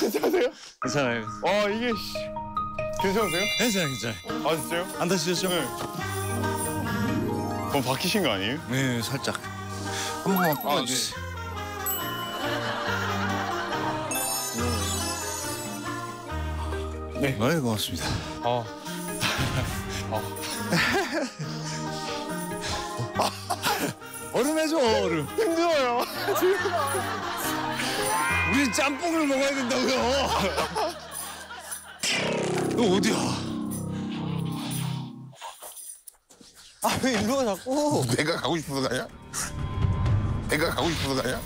괜찮으세요? 괜찮아요. 아 이게 괜찮으세요? 괜찮아요, 괜찮아요. 아 진짜요? 안 다치셨죠? 네. 그럼 바뀌신 거 아니에요? 네, 살짝. 한 번만 뽑아주세요. 네. 네, 고맙습니다. 아. 얼음 해줘, 얼음. 힘들어요. 우리 짬뽕을 먹어야 된다고요. 너 어디야? 아 왜 일로 와 자꾸? 내가 가고 싶어서 가냐? 내가 가고 싶어서 가냐?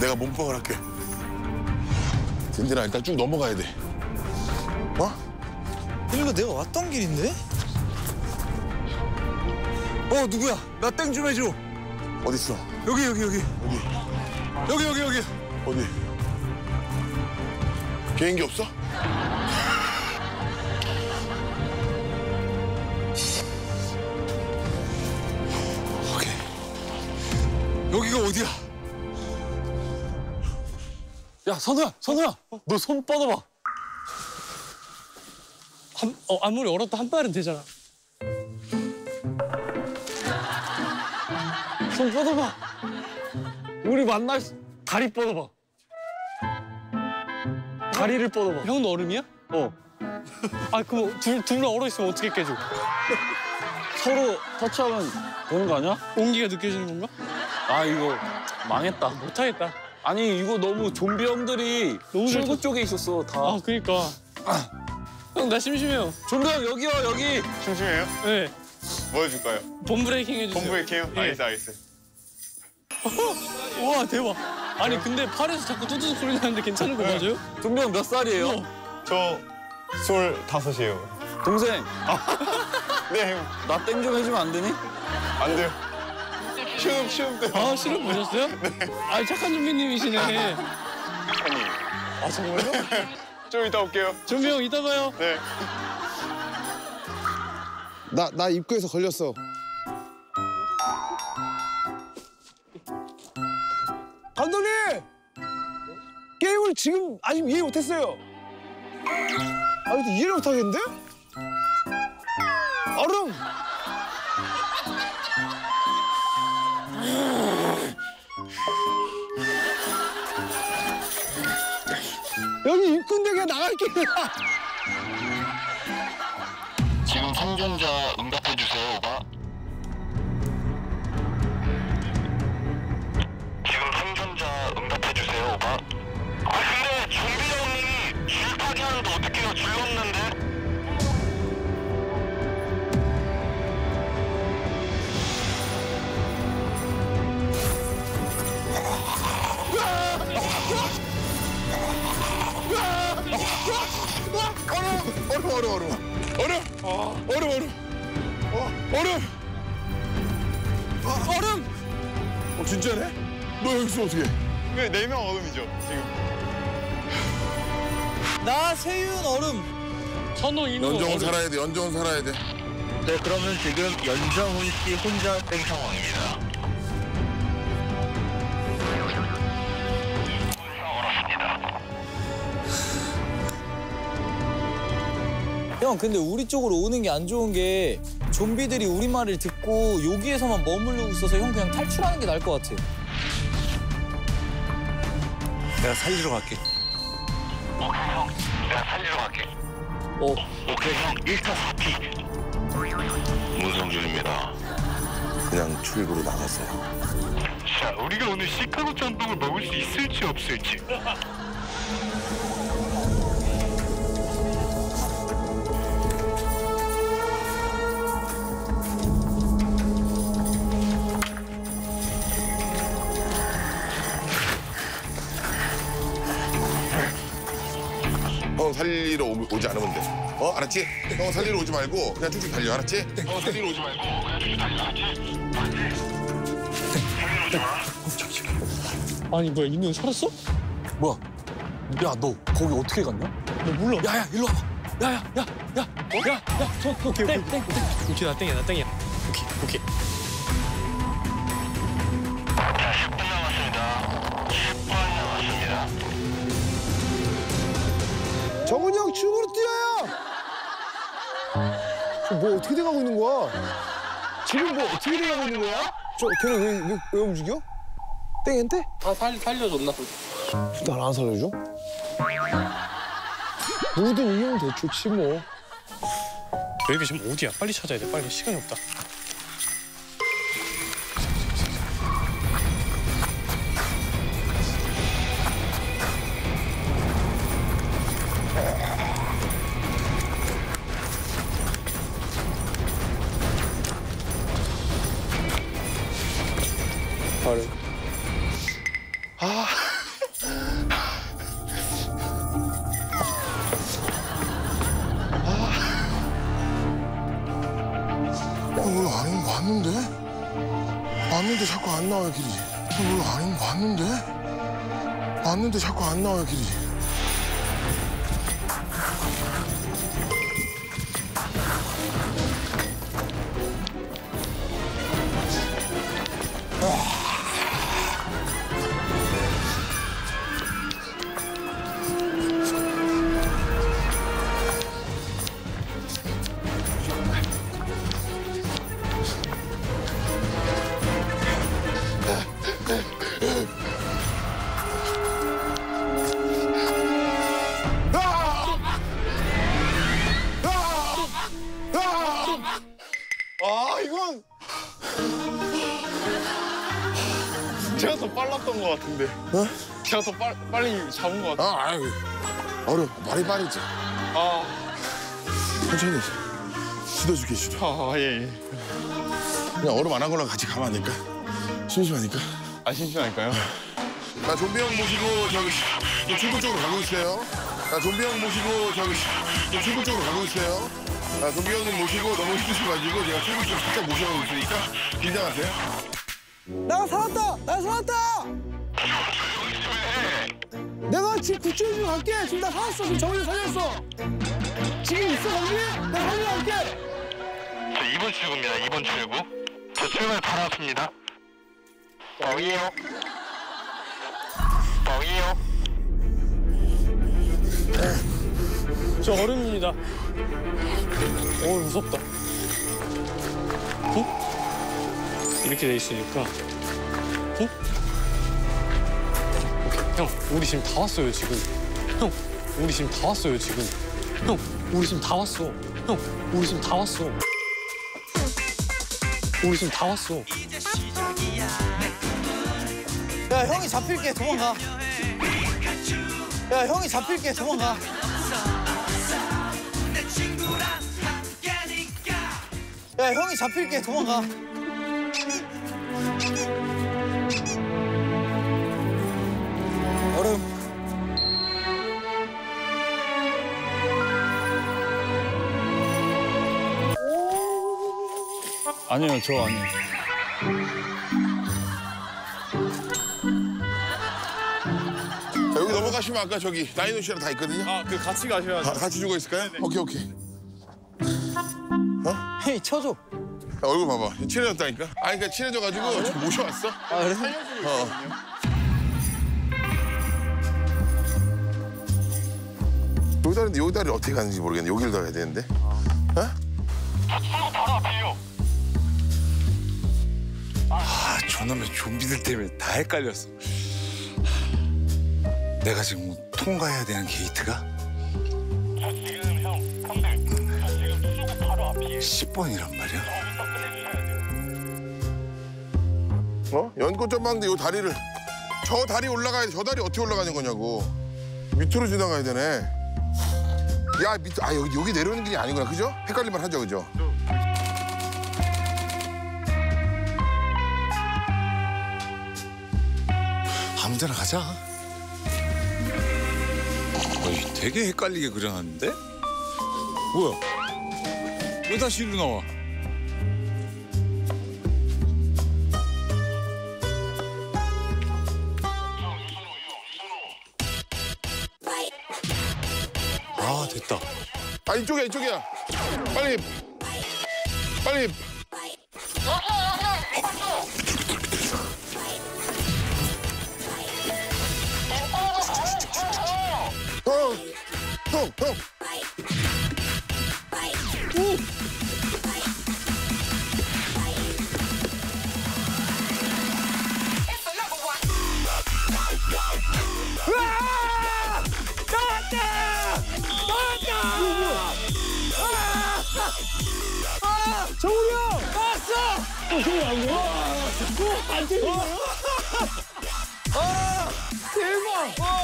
내가 몸빵을 할게. 딘딘아 일단 쭉 넘어가야 돼. 어? 여기가 내가 왔던 길인데? 어 누구야? 나 땡 좀 해줘. 어디 있어? 여기. 여기. 어디? 비행기 없어? 오케이. 여기가 어디야? 야, 선우야. 너 손 뻗어봐. 아무리 얼었다 한 발은 되잖아. 손 뻗어봐. 우리 만날 다리 뻗어봐. 다리를 뻗어봐. 형도 얼음이야? 어. 아 그럼 둘 얼어 있으면 어떻게 깨져? 서로 터치하면 되는 거 아니야? 온기가 느껴지는 건가? 아 이거 망했다. 못하겠다. 아니 이거 너무 좀비 형들이 출구 쪽에 있었어 다. 아 그러니까. 형 나 심심해요. 좀비 형 여기요 여기. 심심해요? 네. 뭐 해줄까요? 본 브레이킹 해주세요. 본 브레이킹요? 네. 알겠어. 와 대박. 아니 근데 팔에서 자꾸 뚜뚜둑 소리 나는데 괜찮은 거 맞아요? 좀비 형 몇 살이에요? 저 25이에요. 동생. 네 형. 나 땡 좀 해주면 안 되니? 안 돼요. 시험 때. 아 시험 보셨어요? 네. 아 착한 좀비님이시네. 아니. 아 정말요? 좀 이따 올게요. 좀비 형 이따 봐요. 네. 나 입구에서 걸렸어. 감독님! 게임을 지금 아직 이해 못했어요. 아직도 이해를 못하겠는데? 얼음! 여기 입구인데 그냥 나갈게요. 지금 생존자 응답해주세요, 오바. 얼음! 어 진짜네? 너 여기서 어떻게? 네, 4명 얼음이죠 지금. 나 세윤 얼음. 전호 인호. 연정훈 살아야 돼. 네 그러면 지금 연정훈 씨 혼자 땡 상황입니다. 형 근데 우리 쪽으로 오는 게 안 좋은 게 좀비들이 우리 말을 듣고 여기에서만 머무르고 있어서 형 그냥 탈출하는 게 나을 것 같아. 내가 살리러 갈게. 오케이 형, 내가 살리러 갈게. 오케이 형, 1타 4피. 문성준입니다. 그냥 출구로 나갔어요. 자, 우리가 오늘 시카고 짬뽕을 먹을 수 있을지 없을지. 살리러 오지 않으면 돼. 어? 알았지? 형 살리러 오지 말고 그냥 쭉쭉 달려. 알았지? 형 살리러 오지 말고 그냥 쭉쭉 달려. 알았지? 살리러 오지 마. 아니 뭐야, 인호 살았어? 뭐야? 야, 너 거기 어떻게 갔냐? 나 몰라. 야야, 일로 와봐. 야야야야야야. 오케이, 오케이. 오케이, 나 땡이야, 나 땡이야. 오케이, 오케이. 자, 10분 남았습니다. 10분 남았습니다. 정훈이 형 중으로 뛰어요! 뭐 어떻게 돼가고 있는 거야? 지금 뭐 어떻게 돼가고 있는 거야? 저 걔는 왜 움직여? 땡인데? 아, 살려줬나? 날 안 살려줘? 누구든 이기면 더 좋지 뭐. 여기 지금 어디야? 빨리 찾아야 돼, 빨리. 시간이 없다. 아. 아. 오늘 아닌 거 봤는데? 봤는데 자꾸 안 나와요, 길이. 오늘 아닌 거 봤는데? 봤는데 자꾸 안 나와요, 길이. 아. 제가 더 빨랐던 것 같은데. 어? 제가 더 빨리 잡은 것 같아. 아, 아유. 어려, 말이 빠르지. 아. 천천히. 씻어줄게, 씻어. 아, 예, 예. 그냥 얼음 안 한 거랑 같이 가면 안 될까? 심심하니까. 아, 심심하니까요? 나 좀비 형 모시고 저기 출구 쪽으로 가고 있어요. 나 좀비 형 모시고 저기 출구 쪽으로 가고 있어요. 나 좀비 형님 모시고 너무 힘드셔가지고 제가 출구 쪽 살짝 모셔가고 있으니까 긴장하세요. 나 살았다! 나 살았다! 내가 지금 구출해주러 갈게! 지금 나 살았어! 지금 정훈이 살렸어! 지금 있어, 정훈이? 나 살리러 갈게! 저 2번 출구입니다, 2번 출구. 저 출발 받았습니다. 왕이에요. 왕이에요. 저 얼음입니다. 오, 무섭다. 어? 이렇게 돼 있으니까. 어? 오케이. 형, 우리 지금 다 왔어요, 지금. 형, 우리 지금 다 왔어요, 지금. 형, 우리 지금 다 왔어. 형, 우리 지금 다 왔어. 우리 지금 다 왔어. 야, 형이 잡힐게, 도망가. 야, 형이 잡힐게, 도망가. 야, 형이 잡힐게, 도망가. 얼음. 아니요, 저 아니에요. 자, 여기 넘어가시면 아까 저기 다이노 씨랑 다 있거든요. 아, 그 같이 가셔야죠. 같이 죽어 있을까요? 네네. 오케이, 오케이. 어? 헤이, 쳐줘. 야, 얼굴 봐봐. 친해졌다니까? 아, 그러니까 친해져가지고 아, 그래? 모셔왔어. 아, 그래? 살려주고 어. 여기 다리인데 여기 다리를 어떻게 가는지 모르겠네. 여기를 가야 되는데. 어? 아, 바로 앞이에요. 아, 저놈의 좀비들 때문에 다 헷갈렸어. 내가 지금 통과해야 되는 게이트가? 저 지금 형, 형들. 10번이란 말이야? 어? 연꽃전망대 요 다리를 저 다리 올라가야 돼. 저 다리 어떻게 올라가는 거냐고. 밑으로 지나가야 되네. 야, 밑, 아, 여기 내려오는 길이 아니구나, 그죠? 헷갈릴만 하죠, 그죠? 아무 데나 가자. 어이, 되게 헷갈리게 그려놨는데? 뭐야? 왜 다시 일로 나와? 아, 됐다. 아, 이쪽이야, 이쪽이야. 빨리. 빨리. 형! 으아! 나왔다! 나왔다! 정훈이 형! 나왔어! 정훈이 안 와? 안 들리네? 아! 대박!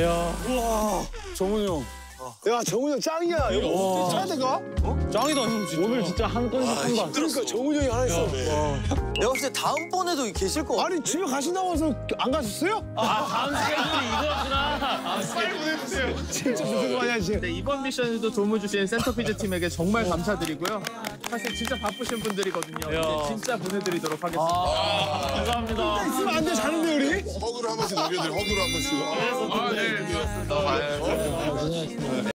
야, 우와, 정훈이 형. 야, 정훈이 형 짱이야. 이거 어떻게 차야 될까? 어? 짱이다, 형 진짜. 오늘 진짜 한 건씩 한 번. 그러니까 정훈이 형이 하나 있어. 내가 봤을 때 다음번에도 계실 거 같아. 아니, 집에 가신다고 해서 안 가셨어요? 아, 다음 시간에 이거였구나. 아, 빨리 보내주세요. 진짜 무슨 말이야, 지금. 네, 이번 미션에도 도움을 주신 센터피즈 팀에게 정말 감사드리고요. 사실 진짜 바쁘신 분들이거든요. 야. 진짜 보내드리도록 하겠습니다. 아, 감사합니다. 혼자 있으면 안 돼, 자는데 우리? 허그를 한 번씩 넘겨드려, 허그를 한 번씩. 아, 네, 좋았습니다. 네.